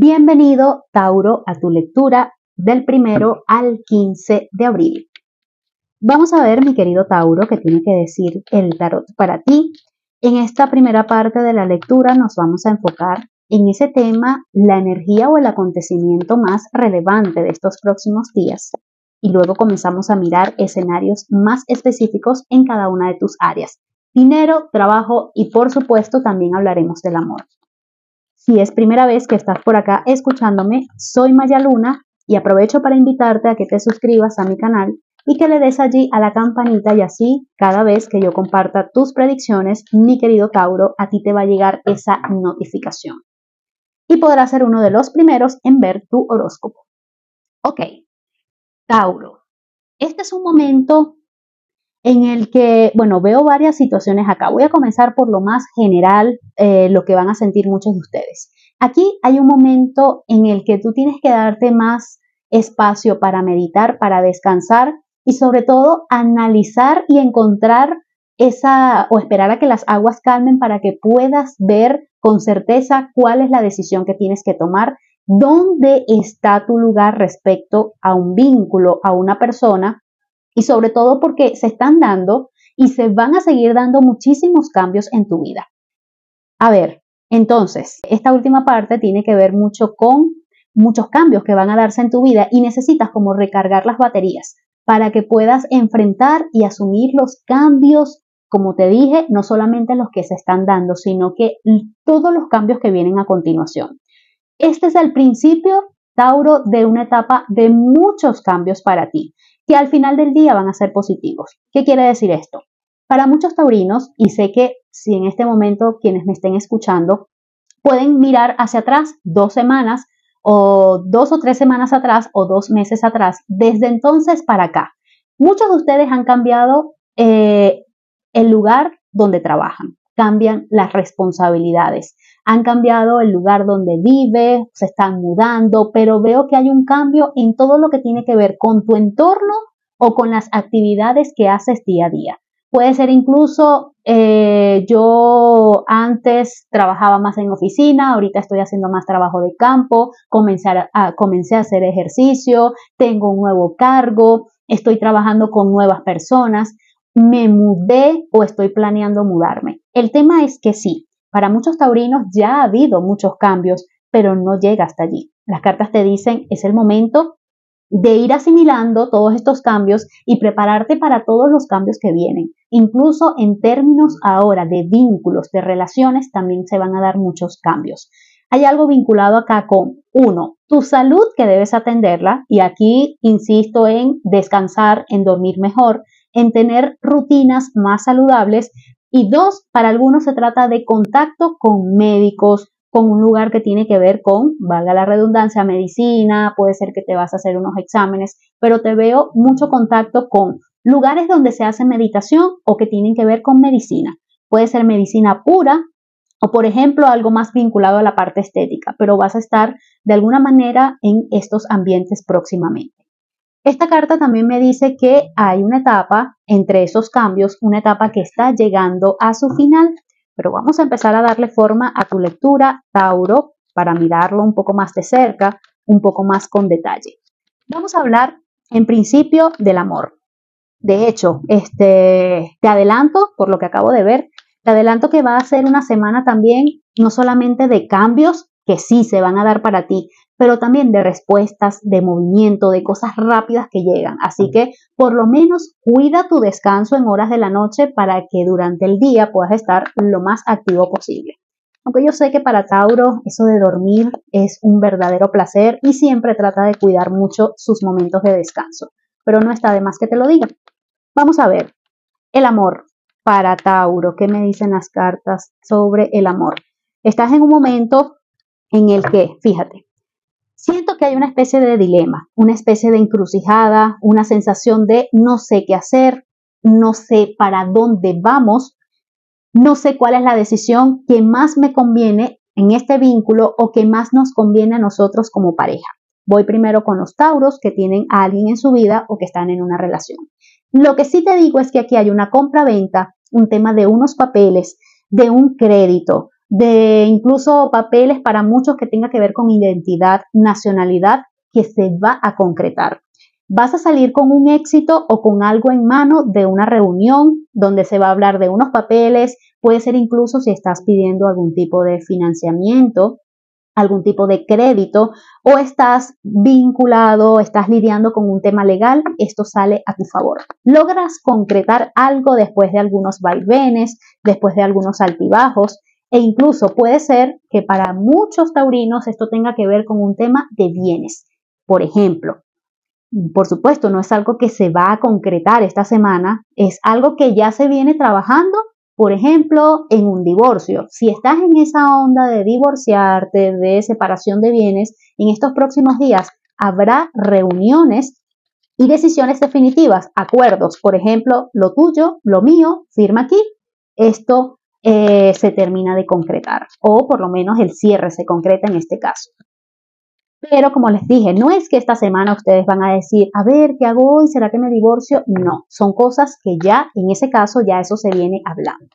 Bienvenido, Tauro, a tu lectura del 1 al 15 de abril. Vamos a ver, mi querido Tauro, qué tiene que decir el tarot para ti. En esta primera parte de la lectura nos vamos a enfocar en ese tema, la energía o el acontecimiento más relevante de estos próximos días. Y luego comenzamos a mirar escenarios más específicos en cada una de tus áreas. Dinero, trabajo y por supuesto también hablaremos del amor. Si es primera vez que estás por acá escuchándome, soy Maya Luna y aprovecho para invitarte a que te suscribas a mi canal y que le des allí a la campanita y así cada vez que yo comparta tus predicciones, mi querido Tauro, a ti te va a llegar esa notificación. Y podrás ser uno de los primeros en ver tu horóscopo. Ok, Tauro, este es un momento en el que, bueno, veo varias situaciones acá. Voy a comenzar por lo más general, lo que van a sentir muchos de ustedes. Aquí hay un momento en el que tú tienes que darte más espacio para meditar, para descansar y sobre todo analizar y encontrar o esperar a que las aguas calmen para que puedas ver con certeza cuál es la decisión que tienes que tomar, dónde está tu lugar respecto a un vínculo, a una persona. Y sobre todo porque se están dando y se van a seguir dando muchísimos cambios en tu vida. A ver, entonces, esta última parte tiene que ver mucho con muchos cambios que van a darse en tu vida y necesitas como recargar las baterías para que puedas enfrentar y asumir los cambios, como te dije, no solamente los que se están dando, sino que todos los cambios que vienen a continuación. Este es el principio, Tauro, de una etapa de muchos cambios para ti, que al final del día van a ser positivos. ¿Qué quiere decir esto? Para muchos taurinos, y sé que si en este momento quienes me estén escuchando pueden mirar hacia atrás 2 semanas o 2 o 3 semanas atrás o 2 meses atrás, desde entonces para acá, muchos de ustedes han cambiado el lugar donde trabajan, cambian las responsabilidades, han cambiado el lugar donde vive, se están mudando, pero veo que hay un cambio en todo lo que tiene que ver con tu entorno o con las actividades que haces día a día. Puede ser incluso yo antes trabajaba más en oficina, ahorita estoy haciendo más trabajo de campo, comencé a hacer ejercicio, tengo un nuevo cargo, estoy trabajando con nuevas personas, me mudé o estoy planeando mudarme. El tema es que sí, para muchos taurinos ya ha habido muchos cambios, pero no llega hasta allí. Las cartas te dicen es el momento de ir asimilando todos estos cambios y prepararte para todos los cambios que vienen. Incluso en términos ahora de vínculos, de relaciones, también se van a dar muchos cambios. Hay algo vinculado acá con, 1, tu salud que debes atenderla, y aquí insisto en descansar, en dormir mejor, en tener rutinas más saludables. Y 2, para algunos se trata de contacto con médicos, con un lugar que tiene que ver con, valga la redundancia, medicina, puede ser que te vas a hacer unos exámenes, pero te veo mucho contacto con lugares donde se hace meditación o que tienen que ver con medicina. Puede ser medicina pura o, por ejemplo, algo más vinculado a la parte estética, pero vas a estar de alguna manera en estos ambientes próximamente. Esta carta también me dice que hay una etapa entre esos cambios, una etapa que está llegando a su final, pero vamos a empezar a darle forma a tu lectura, Tauro, para mirarlo un poco más de cerca, un poco más con detalle. Vamos a hablar en principio del amor. De hecho, te adelanto, por lo que acabo de ver, te adelanto que va a ser una semana también, no solamente de cambios, que sí se van a dar para ti, pero también de respuestas, de movimiento, de cosas rápidas que llegan. Así que por lo menos cuida tu descanso en horas de la noche para que durante el día puedas estar lo más activo posible. Aunque yo sé que para Tauro eso de dormir es un verdadero placer y siempre trata de cuidar mucho sus momentos de descanso, pero no está de más que te lo diga. Vamos a ver el amor para Tauro. ¿Qué me dicen las cartas sobre el amor? Estás en un momento en el que, fíjate, siento que hay una especie de dilema, una especie de encrucijada, una sensación de no sé qué hacer, no sé para dónde vamos, no sé cuál es la decisión que más me conviene en este vínculo o que más nos conviene a nosotros como pareja. Voy primero con los tauros que tienen a alguien en su vida o que están en una relación. Lo que sí te digo es que aquí hay una compra-venta, un tema de unos papeles, de un crédito, de incluso papeles para muchos que tenga que ver con identidad, nacionalidad, que se va a concretar. Vas a salir con un éxito o con algo en mano de una reunión donde se va a hablar de unos papeles, puede ser incluso si estás pidiendo algún tipo de financiamiento, algún tipo de crédito, o estás vinculado, estás lidiando con un tema legal, esto sale a tu favor. Logras concretar algo después de algunos vaivenes, después de algunos altibajos, e incluso puede ser que para muchos taurinos esto tenga que ver con un tema de bienes. Por ejemplo, por supuesto, no es algo que se va a concretar esta semana, es algo que ya se viene trabajando, por ejemplo, en un divorcio. Si estás en esa onda de divorciarte, de separación de bienes, en estos próximos días habrá reuniones y decisiones definitivas, acuerdos. Por ejemplo, lo tuyo, lo mío, firma aquí, esto se termina de concretar, o por lo menos el cierre se concreta en este caso. Pero como les dije, no es que esta semana ustedes van a decir, a ver, ¿qué hago hoy? ¿Será que me divorcio? No, son cosas que ya, en ese caso, ya eso se viene hablando.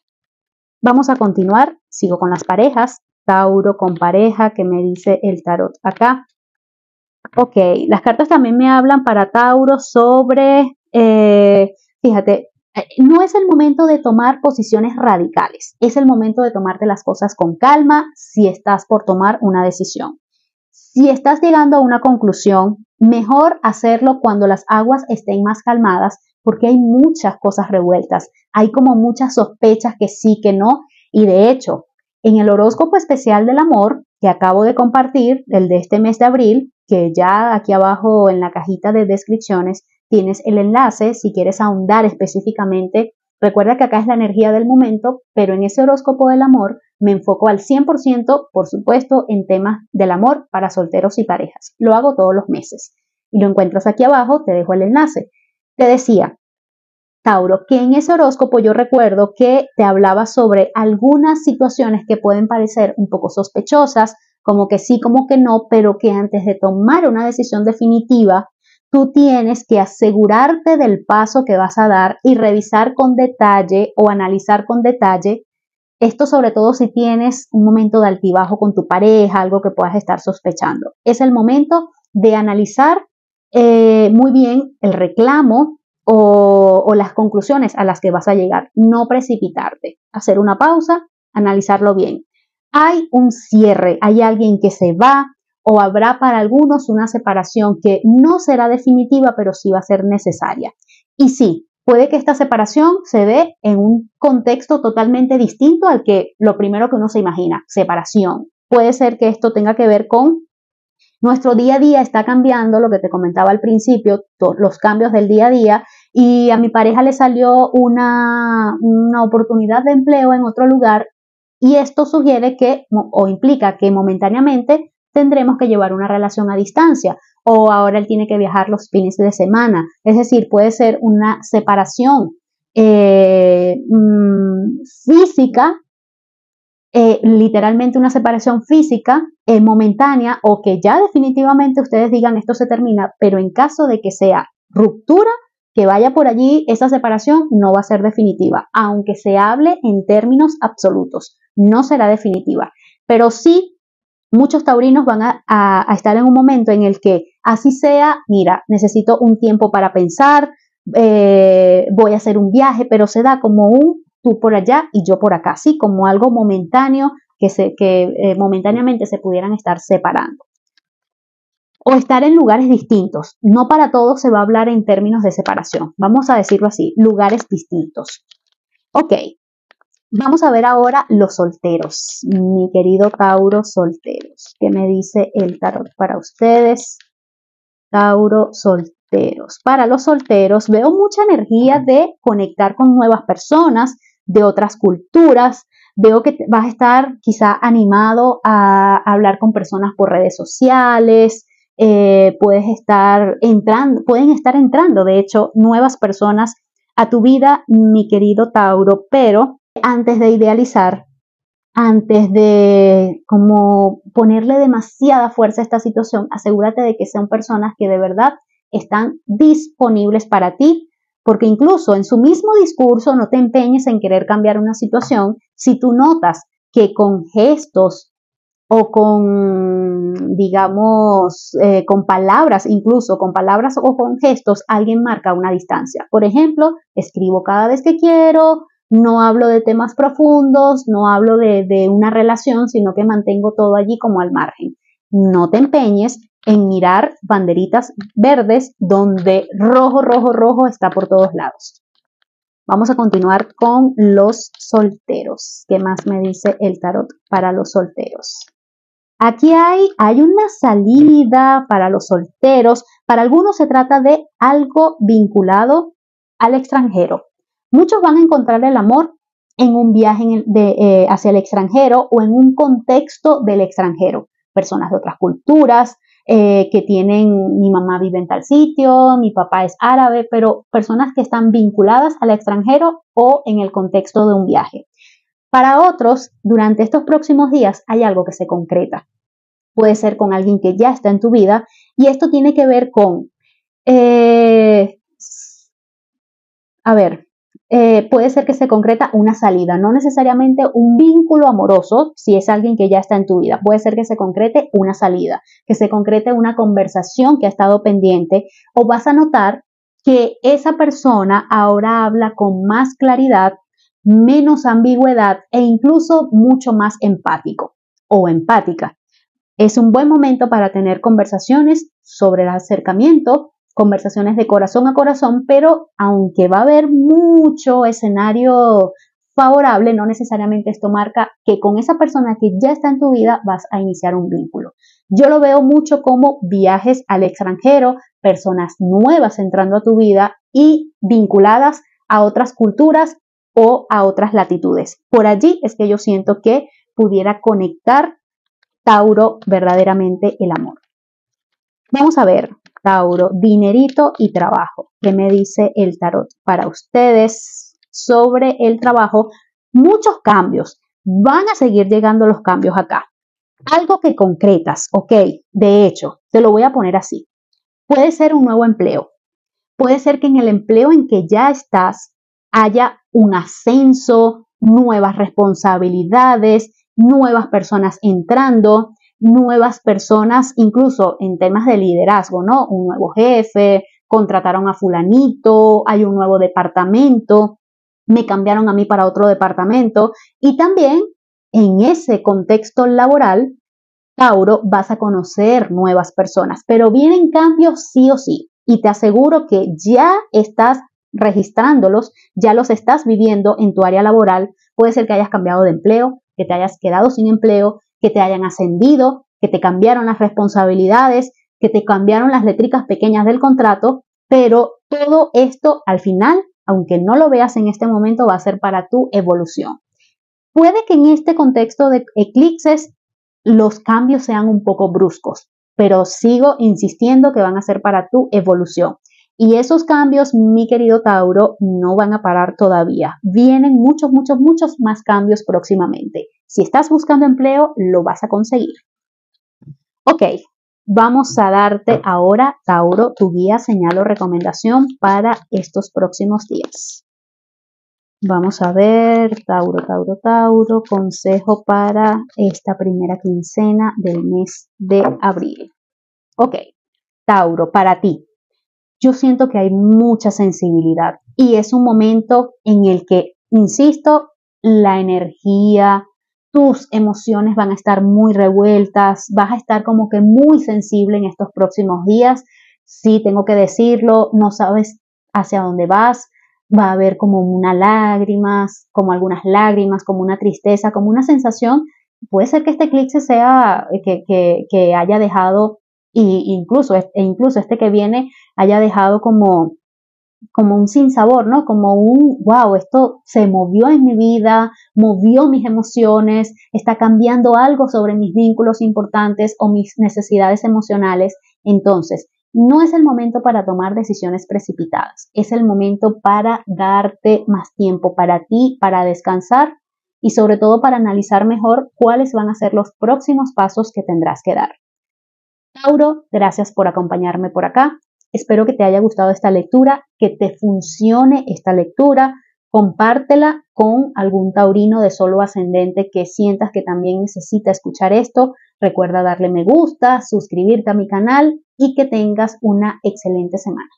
Vamos a continuar, sigo con las parejas. Tauro con pareja, que me dice el tarot acá. Ok, las cartas también me hablan para Tauro sobre, fíjate, no es el momento de tomar posiciones radicales, es el momento de tomarte las cosas con calma si estás por tomar una decisión. Si estás llegando a una conclusión, mejor hacerlo cuando las aguas estén más calmadas, porque hay muchas cosas revueltas, hay como muchas sospechas que sí, que no, y de hecho, en el horóscopo especial del amor que acabo de compartir, el de este mes de abril, que ya aquí abajo en la cajita de descripciones tienes el enlace, si quieres ahondar específicamente, recuerda que acá es la energía del momento, pero en ese horóscopo del amor, me enfoco al 100%, por supuesto, en temas del amor para solteros y parejas. Lo hago todos los meses. Y lo encuentras aquí abajo, te dejo el enlace. Te decía, Tauro, que en ese horóscopo yo recuerdo que te hablaba sobre algunas situaciones que pueden parecer un poco sospechosas, como que sí, como que no, pero que antes de tomar una decisión definitiva, tú tienes que asegurarte del paso que vas a dar y revisar con detalle o analizar con detalle. Esto sobre todo si tienes un momento de altibajo con tu pareja, algo que puedas estar sospechando. Es el momento de analizar muy bien el reclamo o las conclusiones a las que vas a llegar. No precipitarte, hacer una pausa, analizarlo bien. Hay un cierre, hay alguien que se va o habrá para algunos una separación que no será definitiva, pero sí va a ser necesaria. Y sí. Puede que esta separación se dé en un contexto totalmente distinto al que lo primero que uno se imagina, separación. Puede ser que esto tenga que ver con nuestro día a día está cambiando, lo que te comentaba al principio, los cambios del día a día, y a mi pareja le salió una oportunidad de empleo en otro lugar y esto sugiere que o implica que momentáneamente tendremos que llevar una relación a distancia, o ahora él tiene que viajar los fines de semana. Es decir, puede ser una separación física, literalmente una separación física momentánea, o que ya definitivamente ustedes digan esto se termina, pero en caso de que sea ruptura, que vaya por allí, esa separación no va a ser definitiva, aunque se hable en términos absolutos, no será definitiva, pero sí. Muchos taurinos van a estar en un momento en el que así sea, mira, necesito un tiempo para pensar, voy a hacer un viaje, pero se da como un tú por allá y yo por acá, sí, como algo momentáneo que momentáneamente se pudieran estar separando. O estar en lugares distintos. No para todos se va a hablar en términos de separación. Vamos a decirlo así, lugares distintos. Ok. Vamos a ver ahora los solteros, mi querido Tauro solteros. ¿Qué me dice el tarot para ustedes? Tauro solteros. Para los solteros veo mucha energía de conectar con nuevas personas, de otras culturas. Veo que vas a estar quizá animado a hablar con personas por redes sociales. Pueden estar entrando, de hecho, nuevas personas a tu vida, mi querido Tauro, pero antes de idealizar, antes de como ponerle demasiada fuerza a esta situación, asegúrate de que sean personas que de verdad están disponibles para ti, porque incluso en su mismo discurso no te empeñes en querer cambiar una situación si tú notas que con gestos o con, digamos, con palabras, incluso con palabras o con gestos, alguien marca una distancia. Por ejemplo, escribo cada vez que quiero, no hablo de temas profundos, no hablo de una relación, sino que mantengo todo allí como al margen. No te empeñes en mirar banderitas verdes donde rojo, rojo, rojo está por todos lados. Vamos a continuar con los solteros. ¿Qué más me dice el tarot para los solteros? Aquí hay una salida para los solteros. Para algunos se trata de algo vinculado al extranjero. Muchos van a encontrar el amor en un viaje hacia el extranjero o en un contexto del extranjero. Personas de otras culturas, que tienen, mi mamá vive en tal sitio, mi papá es árabe, pero personas que están vinculadas al extranjero o en el contexto de un viaje. Para otros, durante estos próximos días hay algo que se concreta. Puede ser con alguien que ya está en tu vida y esto tiene que ver con, puede ser que se concreta una salida, no necesariamente un vínculo amoroso, si es alguien que ya está en tu vida. Puede ser que se concrete una salida, que se concrete una conversación que ha estado pendiente, o vas a notar que esa persona ahora habla con más claridad, menos ambigüedad e incluso mucho más empático o empática. Es un buen momento para tener conversaciones sobre el acercamiento, conversaciones de corazón a corazón, pero aunque va a haber mucho escenario favorable, no necesariamente esto marca que con esa persona que ya está en tu vida vas a iniciar un vínculo. Yo lo veo mucho como viajes al extranjero, personas nuevas entrando a tu vida y vinculadas a otras culturas o a otras latitudes. Por allí es que yo siento que pudiera conectar, Tauro, verdaderamente el amor. Vamos a ver, Tauro, dinerito y trabajo. ¿Qué me dice el tarot para ustedes sobre el trabajo? Muchos cambios. Van a seguir llegando los cambios acá. Algo que concretas, ok. De hecho, te lo voy a poner así. Puede ser un nuevo empleo. Puede ser que en el empleo en que ya estás haya un ascenso, nuevas responsabilidades, nuevas personas entrando, nuevas personas, incluso en temas de liderazgo, ¿no? Un nuevo jefe, contrataron a fulanito, hay un nuevo departamento, me cambiaron a mí para otro departamento. Y también en ese contexto laboral, Tauro, vas a conocer nuevas personas, pero vienen cambios sí o sí. Y te aseguro que ya estás registrándolos, ya los estás viviendo en tu área laboral. Puede ser que hayas cambiado de empleo, que te hayas quedado sin empleo, que te hayan ascendido, que te cambiaron las responsabilidades, que te cambiaron las letricas pequeñas del contrato, pero todo esto al final, aunque no lo veas en este momento, va a ser para tu evolución. Puede que en este contexto de eclipses los cambios sean un poco bruscos, pero sigo insistiendo que van a ser para tu evolución. Y esos cambios, mi querido Tauro, no van a parar todavía. Vienen muchos, muchos, muchos más cambios próximamente. Si estás buscando empleo, lo vas a conseguir. Ok, vamos a darte ahora, Tauro, tu guía, señal o recomendación para estos próximos días. Vamos a ver, Tauro, consejo para esta primera quincena del mes de abril. Ok, Tauro, para ti. Yo siento que hay mucha sensibilidad y es un momento en el que, insisto, la energía, tus emociones van a estar muy revueltas, vas a estar como que muy sensible en estos próximos días. Sí, tengo que decirlo, no sabes hacia dónde vas, va a haber como algunas lágrimas, como una tristeza, como una sensación. Puede ser que este eclipse sea que haya dejado, e incluso este que viene haya dejado como un sinsabor, ¿no? Como un, wow, esto se movió en mi vida, movió mis emociones, está cambiando algo sobre mis vínculos importantes o mis necesidades emocionales. Entonces, no es el momento para tomar decisiones precipitadas, es el momento para darte más tiempo para ti, para descansar y sobre todo para analizar mejor cuáles van a ser los próximos pasos que tendrás que dar. Tauro, gracias por acompañarme por acá. Espero que te haya gustado esta lectura, que te funcione esta lectura. compártela con algún taurino de solo ascendente que sientas que también necesita escuchar esto. Recuerda darle me gusta, suscribirte a mi canal y que tengas una excelente semana.